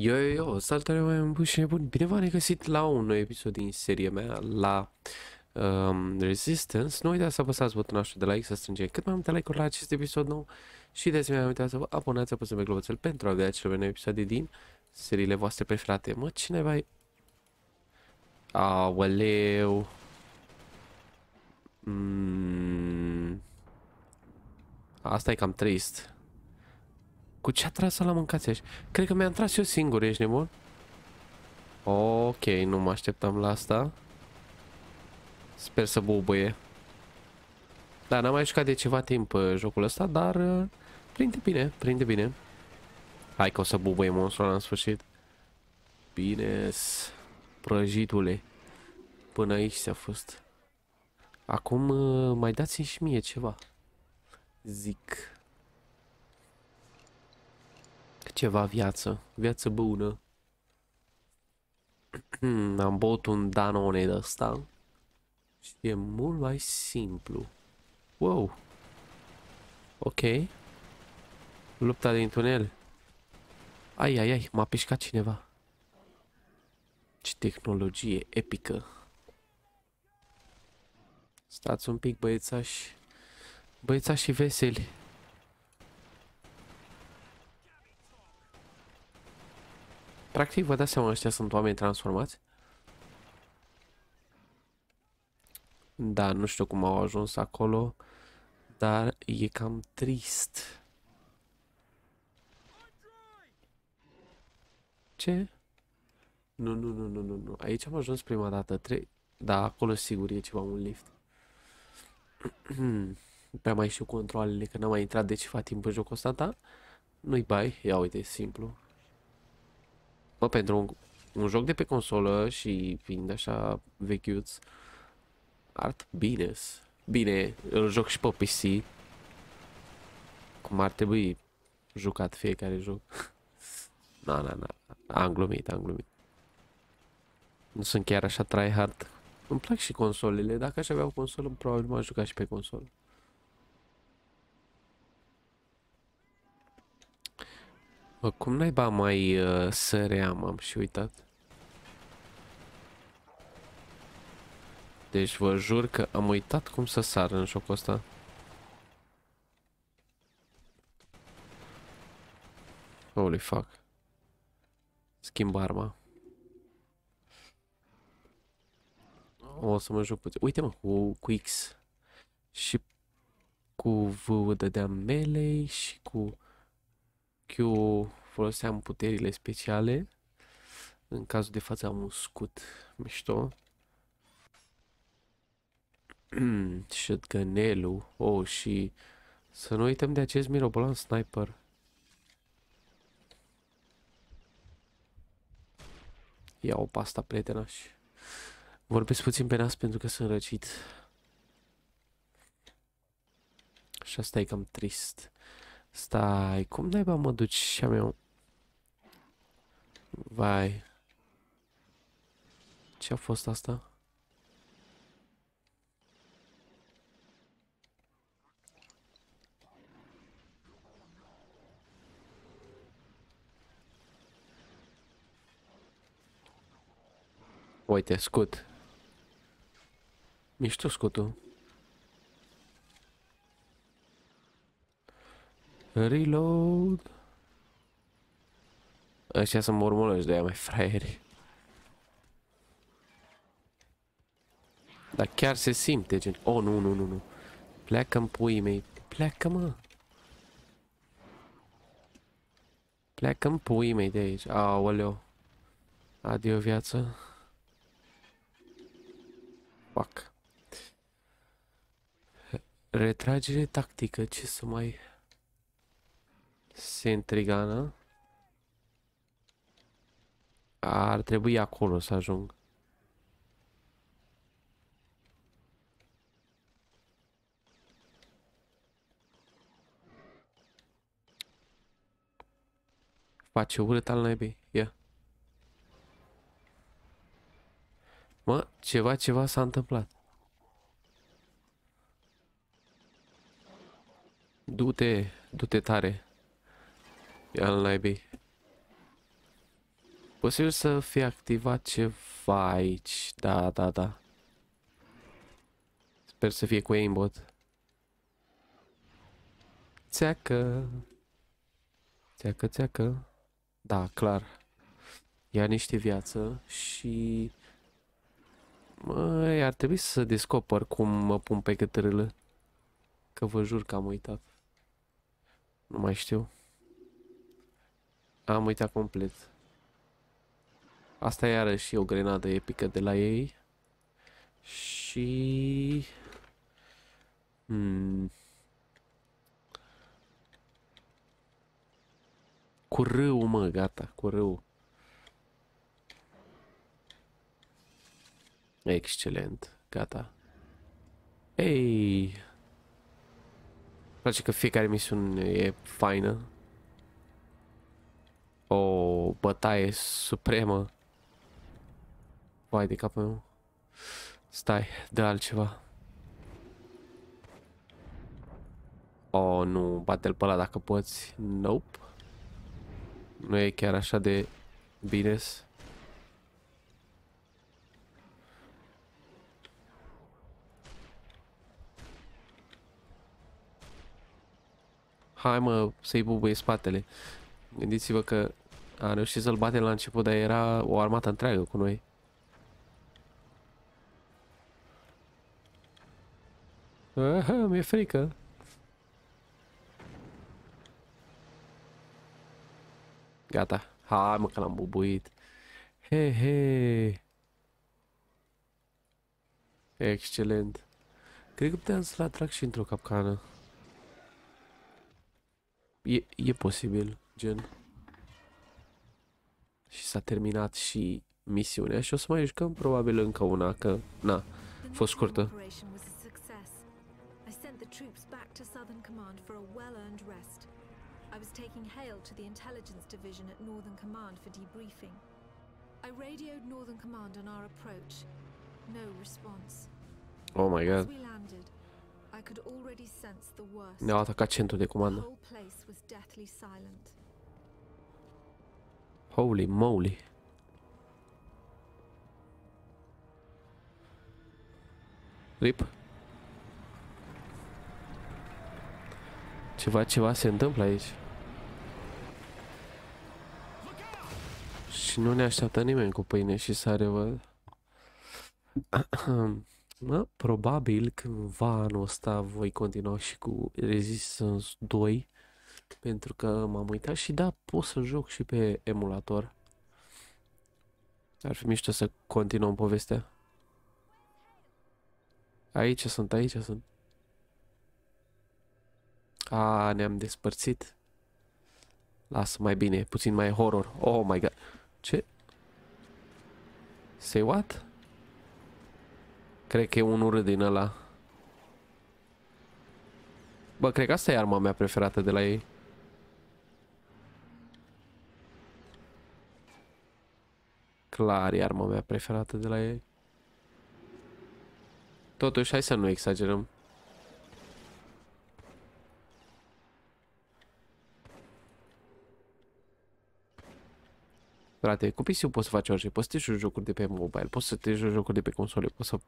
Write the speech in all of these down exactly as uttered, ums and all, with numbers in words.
Yo, yo, yo, salutare mai buni și nebuni. Bine v-am regăsit la un nou episod din seria mea, la um, Resistance. Nu uitați să apăsați butonul de like, să strângem cât mai multe like-uri la acest episod nou. Și de asemenea, uitați să vă abonați, apăsăm pe globoțel pentru a avea cele mai noi episoade din seriile voastre preferate. Mă, cineva e... Aoleu... Mm. Asta e cam trist. Cu ce a tras la mâncați aici? Cred că mi-am tras eu singur, ești nebun? Ok, nu mă așteptam la asta. Sper să bubuie. Da, n-am mai jucat de ceva timp jocul ăsta, dar prinde bine, prinde bine. Hai că o să bubuie monstrul ăla în sfârșit. Bine-s, prăjitule. Până aici s-a fost. Acum mai dați-mi și mie ceva. Zic. Ceva viață, viață bună. Am băut un Danone de ăsta și e mult mai simplu. Wow. Ok. Lupta din tunel. Ai, ai, ai, m-a pișcat cineva. Ce tehnologie epică. Stați un pic, băiețași. Băiețași veseli. Practic, vă dați seama, ăștia sunt oameni transformați. Da, nu știu cum au ajuns acolo, dar e cam trist. Ce? Nu, nu, nu, nu, nu, nu. Aici am ajuns prima dată. Tre da, acolo sigur e ceva, un lift. Nu prea mai știu controlele, că n-am mai intrat de ceva timp în jocul ăsta, da? Nu-i bai, ia uite, e simplu. Mă, pentru un, un joc de pe consolă și fiind așa vechiuț, art bine. Bine, îl joc și pe P C. Cum ar trebui jucat fiecare joc. Na, na, na, am glumit, am glumit. Nu sunt chiar așa tryhard. Îmi plac și consolele, dacă aș avea o consolă, probabil m-aș juca și pe consolă. Bă, cum naiba mai uh, săream, am și uitat. Deci vă jur că am uitat cum să sar în jocul ăsta. Holy fuck. Schimb arma. O să mă joc puțin. Uite mă, cu, cu X. Și cu V dădeam melee și cu... eu foloseam puterile speciale. În cazul de față am un scut mișto. Shotgun-ul. Oh, și să nu uităm de acest mirobolan sniper. Ia-o pasta, prietenaș. Vorbesc puțin pe nas pentru că sunt răcit. Și asta e cam trist. Stai, cum naiba mă duci și-a meu? Vai. Ce-a fost asta? Uite, scut. Mișto scutul. Reload. Ăștia sunt mormoloși de aia, mai fraieri. Dar chiar se simte gen... Oh, nu, nu, nu, nu. Pleacă-mi puii mei. Pleacă, mă. Pleacă-mi puii mei de aici. Aoleu. Adio, viață. Fuck. Retragere tactică. Ce să mai... Centrigana. Ar trebui acolo să ajung. Face urât al naibii. Ia. Mă, ceva, ceva s-a întâmplat. Du-te, du-te tare. Ia-l naibii. Posibil să fie activat ceva aici. Da, da, da. Sper să fie cu aimbot. Țeacă. Țeacă, țeacă. Da, clar. Ia niște viață și... Măi, ar trebui să descoper cum mă pun pe cătărâlă. Că vă jur că am uitat. Nu mai știu. Am uitat complet. Asta e iarăși o grenadă epică de la ei. Și... Hmm. Cu râu, mă, gata, cu râu. Excelent, gata. Ei! Îmi place că fiecare misiune e faină. O bătaie supremă. Vai de capul meu. Stai, dă altceva. Oh, nu, bate-l pe ăla dacă poți. Nope. Nu e chiar așa de bine. Hai, mă, să-i bubuie spatele. Gândiți-vă că a reușit să-l batem la început, dar era o armată întreagă cu noi. Aha, mi-e frică. Gata. Hai, mă, că l-am bubuit. He, he. Excelent. Cred că puteam să-l atrag și într-o capcană. E, e posibil, gen. Și s-a terminat și misiunea și o să mai jucăm probabil încă una, că, na, a fost scurtă. I was taking Hale to the Intelligence Division at Northern Command for debriefing. I radioed Northern Command on our approach. No response. Oh my God. As we landed, I could already sense the worst. Ne-au atacat centrul de comandă. The whole place was deathly silent. Holy moly. Rip. Ceva, ceva se întâmplă aici. Și nu ne așteaptă nimeni cu pâine și sare, văd. Mă, probabil cândva anul ăsta voi continua și cu Resistance doi. Pentru că m-am uitat și da, pot să joc și pe emulator. Ar fi mișto să continuăm povestea. Aici sunt, aici sunt. A, ne-am despărțit. Lasă mai bine, puțin mai horror. Oh my God. Ce? Say what? Cred că e un urât din ăla. Bă, cred că asta e arma mea preferată de la ei. Clar e arma mea preferată de la ei. Totuși, hai să nu exagerăm. Frate, cu P C-ul poți să faci orice, poți să te joci jocuri de pe mobile, poți să te joci jocuri de pe console, poți să,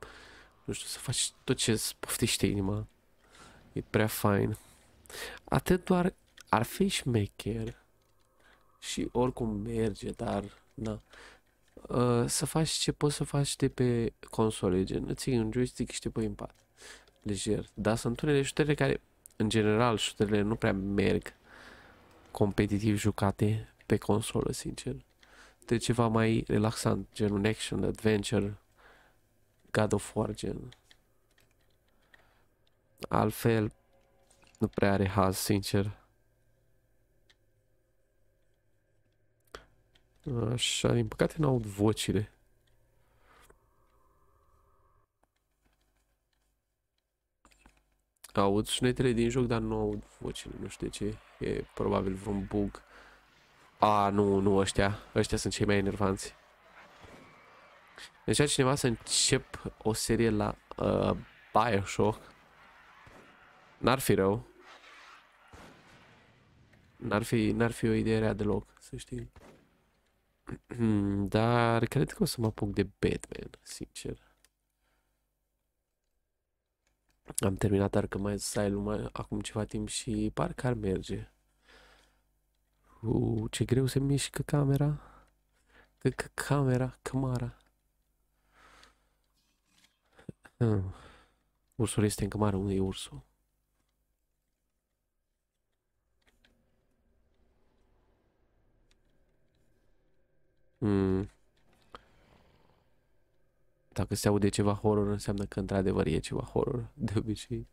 nu știu, să faci tot ce-ți poftește inima. E prea fain. Atât doar ar fi șmecher și oricum merge, dar, na, uh, să faci ce poți să faci de pe console, gen, îți iei un joystick și te pui în pat, lejer. Dar sunt unele șutere care, în general, șuterele nu prea merg competitiv jucate pe consolă, sincer. De ceva mai relaxant, gen un action, adventure, God of War, gen. Altfel, nu prea are haz, sincer. Așa, din păcate n-aud vocile. Aud sunetele din joc, dar nu aud vocile, nu știu de ce. E probabil vreun bug. A, nu, nu, ăștia, ăștia sunt cei mai enervanți. Deci cineva să încep o serie la uh, Bioshock. N-ar fi rău. N-ar fi, n-ar fi o idee rea deloc, să știi. Dar cred că o să mă apuc de Batman, sincer. Am terminat Arkham Asylum acum ceva timp și parcă ar merge. Uuu, ce greu se mișcă camera. Că camera, cămara. Hmm. Ursul este în cămară. Unde e ursul? Hmm. Dacă se aude ceva horror, înseamnă că într-adevăr e ceva horror, de obicei.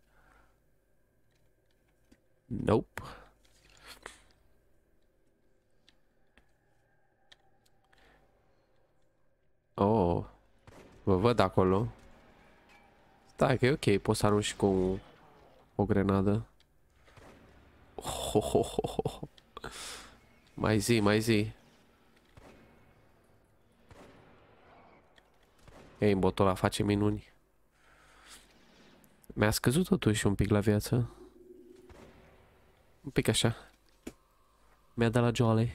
Nope. Oh, vă văd acolo. Stai că e ok, pot să arunc și cu o grenadă. Oh, oh, oh, oh. Mai zi, mai zi. Ei, botul ăla face minuni. Mi-a scăzut totuși un pic la viață. Un pic așa. Mi-a dat la joale.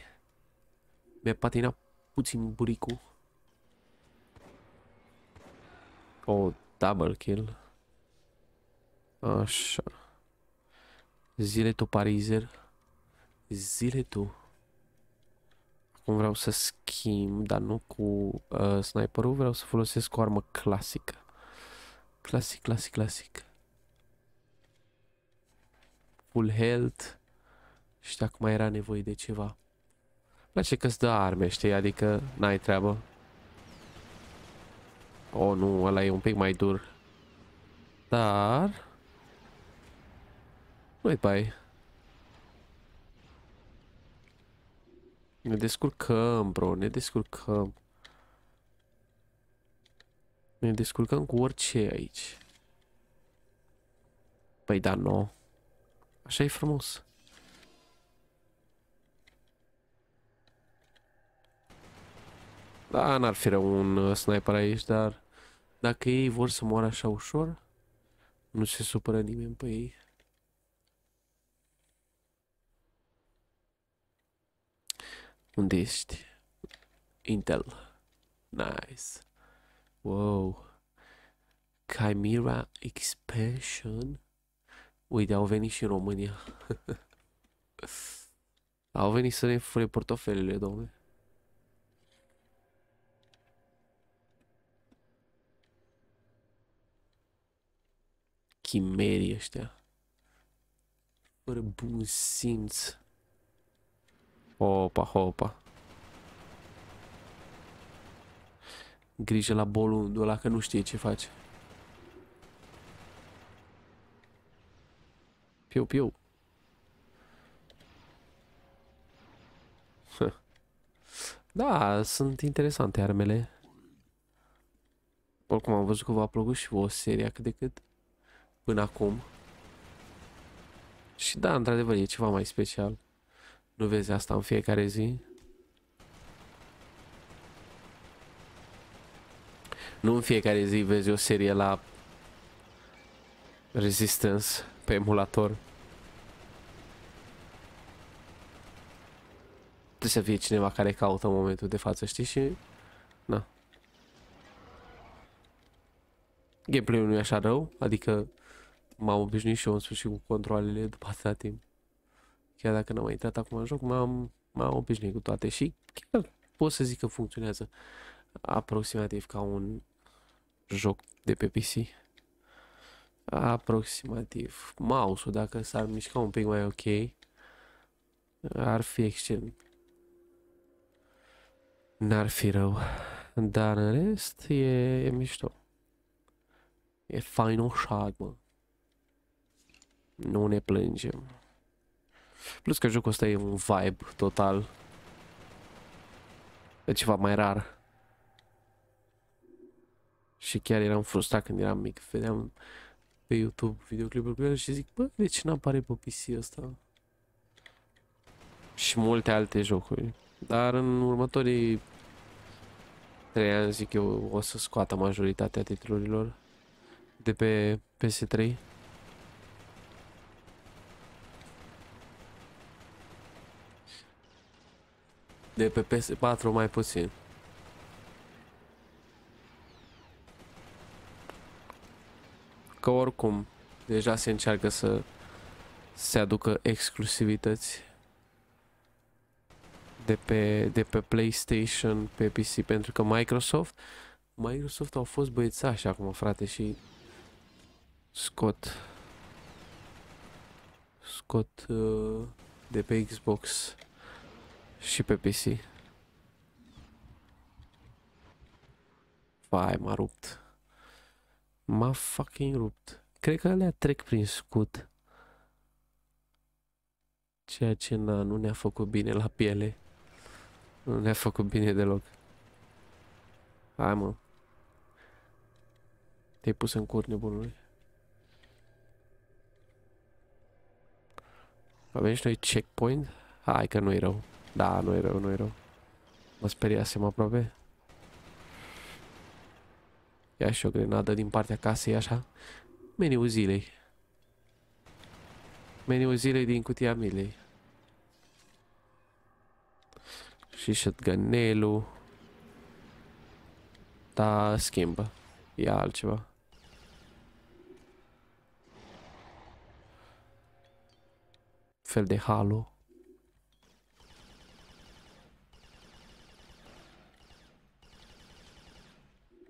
Mi-a patinat puțin buricul. O, double kill. Așa. Zile tu, parizer. Zile tu. Acum vreau să schimb, dar nu cu uh, sniperul, vreau să folosesc o armă clasică. Clasic, clasic, clasic. Full health. Și dacă mai era nevoie de ceva. Îmi place că-ți dă arme, știi? Adică n-ai treabă. Oh, nu, ăla e un pic mai dur. Dar... nu-i bai. Ne descurcăm, bro, ne descurcăm. Ne descurcăm cu orice aici. Păi da, nu. Așa e frumos. Da, n-ar fi rău un sniper aici, dar dacă ei vor să moară așa ușor, nu se supără nimeni pe ei. Unde ești? Intel. Nice. Wow. Chimera Expansion. Uite, au venit și în România. Au venit să ne fure portofelele, domne. Chimerii ăștia. Fără bun simț. Opa, opa. Grijă la bolundul ăla, că nu știe ce face. Piu, piu. Da, sunt interesante armele. Oricum am văzut că v-a plăcut și vouă seria cât de cât. Până acum. Și da, într-adevăr, e ceva mai special. Nu vezi asta în fiecare zi? Nu în fiecare zi vezi o serie la Resistance pe emulator. Trebuie să fie cineva care caută în momentul de față, știi? Și... na. Gameplay-ul nu e așa rău, adică m-am obișnuit și eu în sfârșit cu controlele după atâta timp. Chiar dacă n-am mai intrat acum în joc, m-am obișnuit cu toate și chiar pot să zic că funcționează aproximativ ca un joc de pe P C. Aproximativ. Mouse-ul, dacă s-ar mișca un pic mai ok, ar fi excelent. N-ar fi rău. Dar în rest e, e mișto. E Final Shot, mă. Nu ne plângem. Plus că jocul ăsta e un vibe total. E ceva mai rar. Și chiar eram frustrat când eram mic. Vedeam pe YouTube videoclipuri cu el și zic, bă, de ce n-apare pe P C ăsta? Și multe alte jocuri. Dar în următorii trei ani, zic eu, o să scoată majoritatea titlurilor de pe P S trei. De pe P S patru mai puțin. Că oricum, deja se încearcă să se aducă exclusivități de pe, de pe PlayStation, pe P C, pentru că Microsoft Microsoft au fost băiețași acum, frate, și scot scot uh, de pe Xbox și pe P C. Vai, m-a rupt. M-a fucking rupt. Cred că alea trec prin scut. Ceea ce na, nu ne-a făcut bine la piele. Nu ne-a făcut bine deloc. Hai, mă. Te-ai pus în cur, nebunului. Avem și noi checkpoint? Hai că nu-i rău. Da, nu-i rău, nu-i rău. Mă speriasem aproape. Ia și o grenadă din partea casei, așa. Meniul zilei. Meniul zilei din cutia milei. Și shotgun-elul. Da, schimbă. Ia altceva. Fel de halo.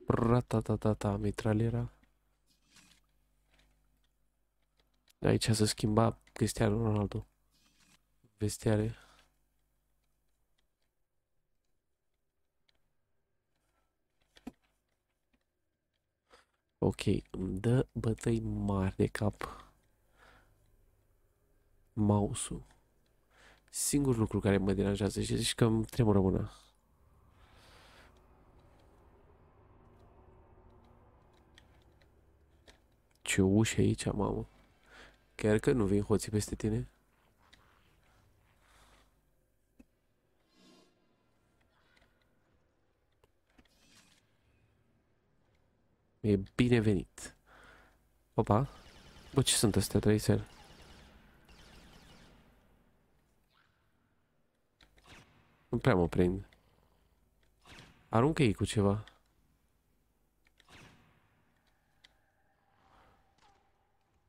Ratatatata, mitraliera. Aici se schimba Cristiano Ronaldo. Vestiare. Ok, îmi dă bătăi mari de cap mouse-ul. Singurul lucru care mă deranjează, și zici că îmi tremură mâna. Ce ușă aici, mamă. Chiar că nu vin hoții peste tine. E binevenit. Opa. Bă, ce sunt astea, trei seri? Nu prea mă prind. Aruncă ei cu ceva.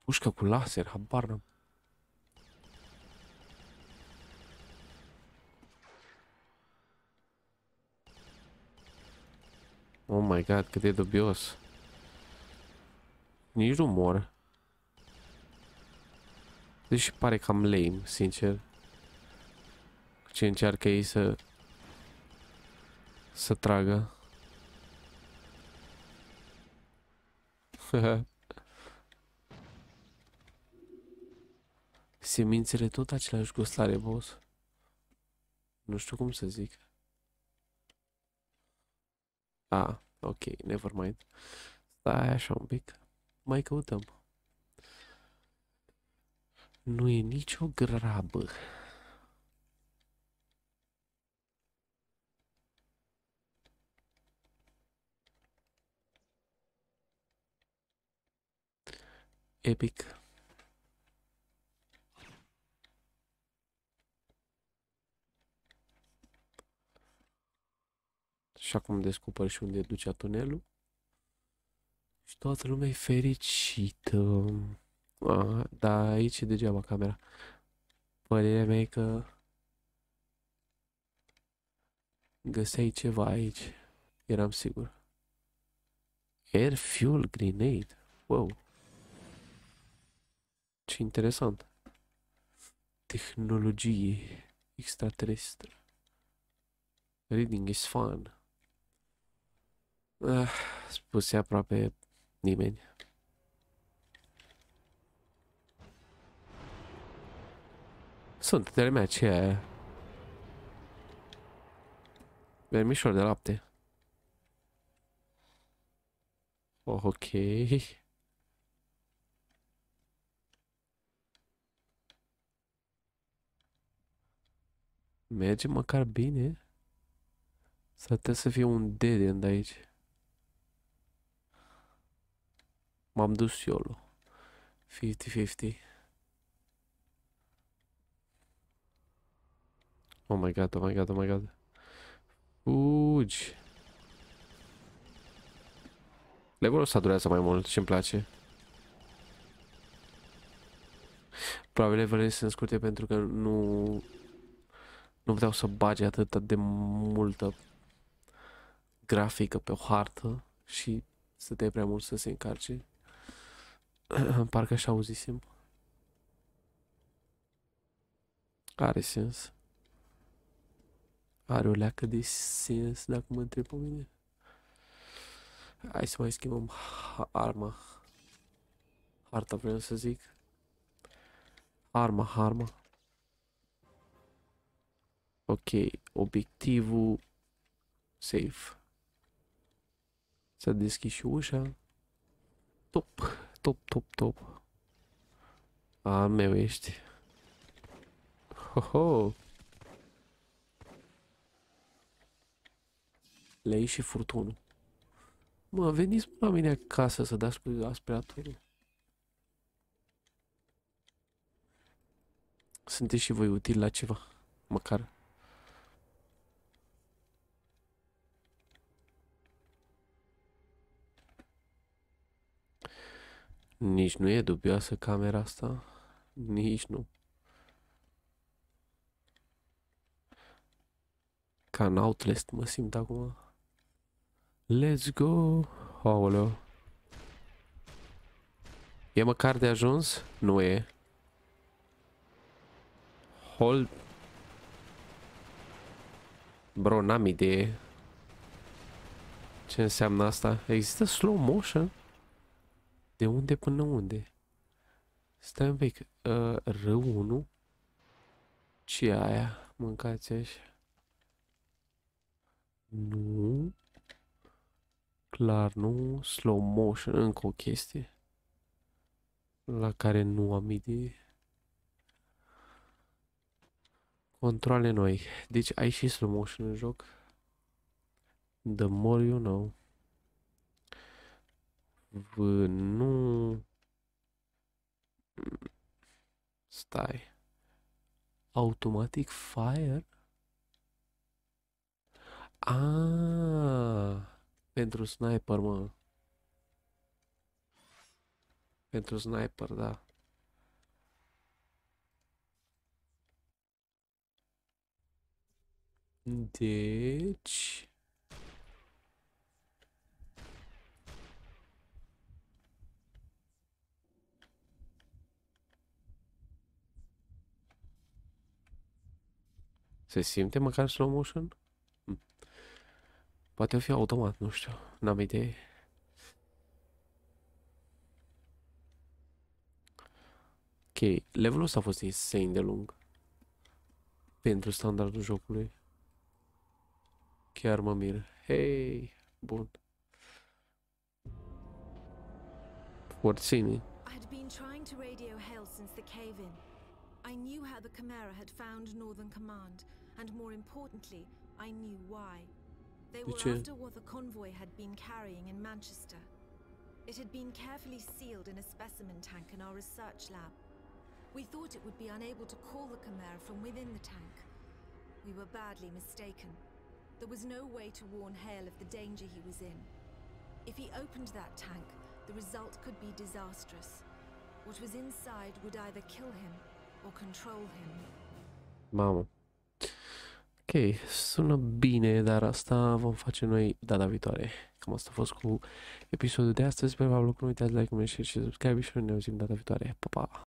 Pușcă cu laser, habar n-am. Oh my god, cât de dubios. Nici nu mor. Deși pare cam lame, sincer. Ce încearcă ei să să tragă. Semințele tot același gust are, boss. Nu știu cum să zic. Ah, ok, never mind. Stai așa un pic. Mai căutăm. Nu e nicio grabă. Epic. Și acum descoperi și unde ducea tunelul. Și toată lumea e fericită. Ah, dar aici e degeaba camera. Părerea mea e că găseai ceva aici. Eram sigur. Air fuel grenade. Wow. Ce interesant. Tehnologie extraterestră. Reading is fun. Ah, spuse aproape nimeni. Sunt de lumea aceea aia. Vermișor de lapte. Oh, ok. Merge măcar bine. S-ar putea să fie un dead end aici. M-am dus iolo. cincizeci cincizeci. Oh my god, oh my god, oh my god. Fugi. Levelul ăsta durează mai mult, ce-mi place. Probabil levelele sunt scurte pentru că nu nu vreau să bage atât de multă grafică pe o hartă și să te prea mult să se încarce. Parcă așa auzisem. Are sens. Are o leacă de sens, dacă mă întreb pe mine. Hai să mai schimbăm arma. Harta vreau să zic. Arma, arma. Ok, obiectivul. Safe. S-a deschis și ușa. Top, top, top, top. A, meu ești. Ho, ho. Le-a ieșit furtunul. Mă, veniți la mine acasă să dați cu aspiratorul. Sunteți și voi utili la ceva, măcar. Nici nu e dubioasă camera asta. Nici nu. Ca în Outlast mă simt acum. Let's go! Aoleu. E măcar de ajuns? Nu e. Hold. Bro, n-am idee. Ce înseamnă asta? Există slow motion? De unde până unde? Stai un pic. Uh, R unu? Ce e aia? Mâncați așa. Nu. Clar, nu. Slow motion. Încă o chestie. La care nu am idee. Controle noi. Deci ai și slow motion în joc. The more you know. V, nu. Stai. Automatic fire? Ah, pentru sniper, mă. Pentru sniper, da. Deci... Se simte măcar slow motion? Hm. Poate o fi automat, nu știu, n-am idee. Ok, levelul ăsta a fost insane de lung. Pentru standardul jocului. Chiar mă mir. Hei, bun. Forțini. I'd been trying to radio hell since the cave-in. I knew how the Chimera had found Northern Command, and more importantly, I knew why. They were after what the convoy had been carrying in Manchester. It had been carefully sealed in a specimen tank in our research lab. We thought it would be unable to call the Chimera from within the tank. We were badly mistaken. There was no way to warn Hale of the danger he was in. If he opened that tank, the result could be disastrous. What was inside would either kill him or control him. Mamă. Ok, sună bine, dar asta vom face noi data viitoare. Cam asta a fost cu episodul de astăzi. Sper v-a plăcut, nu uitați like, un share și subscribe și ne auzim data viitoare. Pa, pa!